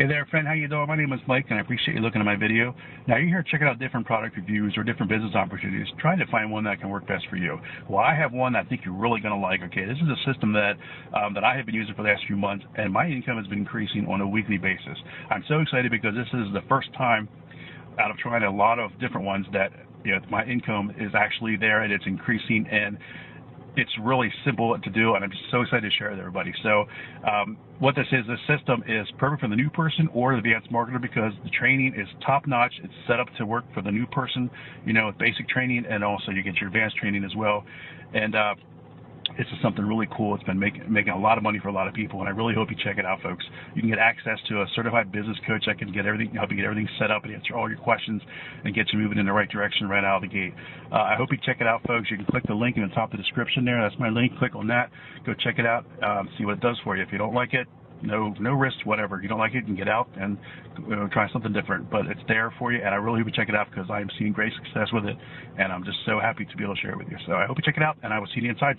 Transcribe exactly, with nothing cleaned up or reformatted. Hey there, friend. How you doing? My name is Mike, and I appreciate you looking at my video. Now, you're here checking out different product reviews or different business opportunities, trying to find one that can work best for you. Well, I have one that I think you're really going to like. Okay, this is a system that um, that I have been using for the last few months, and my income has been increasing on a weekly basis. I'm so excited because this is the first time out of trying a lot of different ones that, you know, my income is actually there and it's increasing, and it's really simple to do, and I'm just so excited to share it with everybody. So um, what this is, this system is perfect for the new person or the advanced marketer because the training is top-notch. It's set up to work for the new person, you know, with basic training, and also you get your advanced training as well. And uh, this is something really cool. It's been making making a lot of money for a lot of people, and I really hope you check it out, folks. You can get access to a certified business coach that can get everything, help you get everything set up and answer all your questions and get you moving in the right direction right out of the gate. Uh, I hope you check it out, folks. You can click the link in the top of the description there. That's my link. Click on that. Go check it out. Um, see what it does for you. If you don't like it, no no risk, whatever. If you don't like it, you can get out and you know, try something different. But it's there for you, and I really hope you check it out because I am seeing great success with it, and I'm just so happy to be able to share it with you. So I hope you check it out, and I will see you inside.